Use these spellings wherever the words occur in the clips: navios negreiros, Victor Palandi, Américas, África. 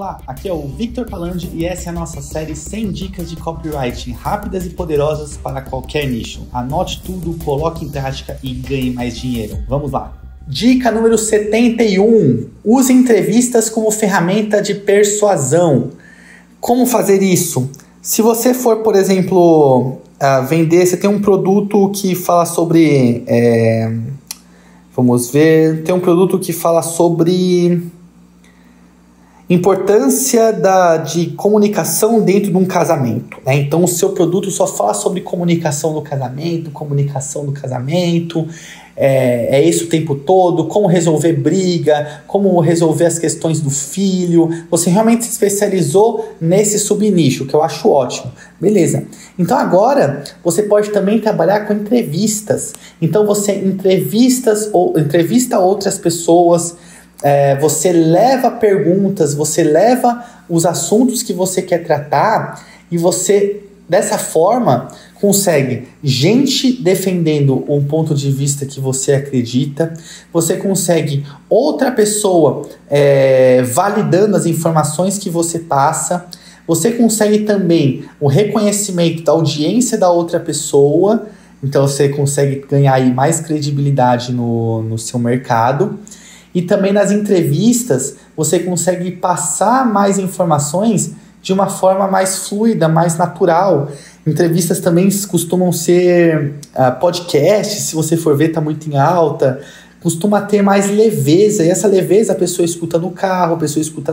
Olá, aqui é o Victor Palandi e essa é a nossa série 100 dicas de copywriting rápidas e poderosas para qualquer nicho. Anote tudo, coloque em prática e ganhe mais dinheiro. Vamos lá! Dica número 71. Use entrevistas como ferramenta de persuasão. Como fazer isso? Se você for, por exemplo, vender, você tem um produto que fala sobre... tem um produto que fala sobre... importância de comunicação dentro de um casamento, né? Então o seu produto só fala sobre comunicação do casamento, é isso o tempo todo, como resolver briga, como resolver as questões do filho. Você realmente se especializou nesse subnicho, que eu acho ótimo. Beleza, então agora você pode também trabalhar com entrevistas. Então você entrevista outras pessoas, você leva perguntas, você leva os assuntos que você quer tratar e você, dessa forma, consegue gente defendendo um ponto de vista que você acredita, você consegue outra pessoa validando as informações que você passa, você consegue também o reconhecimento da audiência da outra pessoa, então você consegue ganhar aí mais credibilidade no seu mercado. E também nas entrevistas você consegue passar mais informações de uma forma mais fluida, mais natural. Entrevistas também costumam ser podcasts, se você for ver, está muito em alta. Costuma ter mais leveza, e essa leveza a pessoa escuta no carro, a pessoa escuta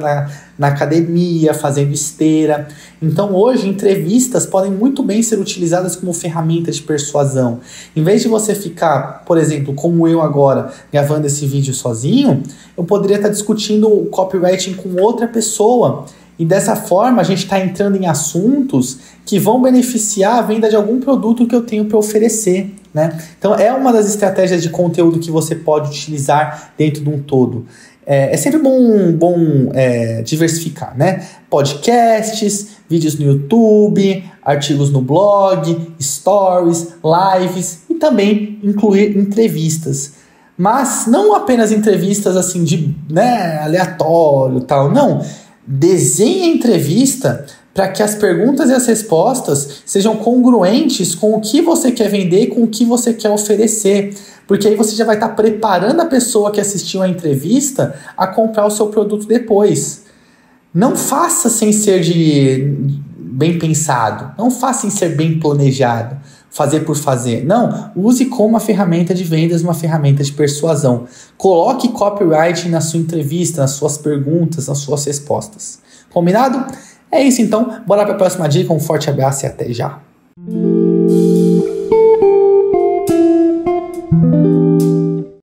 na academia, fazendo esteira. Então hoje entrevistas podem muito bem ser utilizadas como ferramenta de persuasão. Em vez de você ficar, por exemplo, como eu agora, gravando esse vídeo sozinho, eu poderia estar discutindo o copywriting com outra pessoa. E dessa forma a gente está entrando em assuntos que vão beneficiar a venda de algum produto que eu tenho para oferecer, né? Então é uma das estratégias de conteúdo que você pode utilizar dentro de um todo. É sempre bom diversificar, né? Podcasts, vídeos no YouTube, artigos no blog, stories, lives e também incluir entrevistas. Mas não apenas entrevistas assim de aleatório e tal, não. Desenhe a entrevista para que as perguntas e as respostas sejam congruentes com o que você quer vender, com o que você quer oferecer. Porque aí você já vai estar preparando a pessoa que assistiu a entrevista a comprar o seu produto depois. Não faça sem ser bem pensado. Não faça sem ser bem planejado. Fazer por fazer. Não, use como uma ferramenta de vendas, uma ferramenta de persuasão. Coloque copywriting na sua entrevista, nas suas perguntas, nas suas respostas. Combinado? É isso então, bora para a próxima dica, um forte abraço e até já!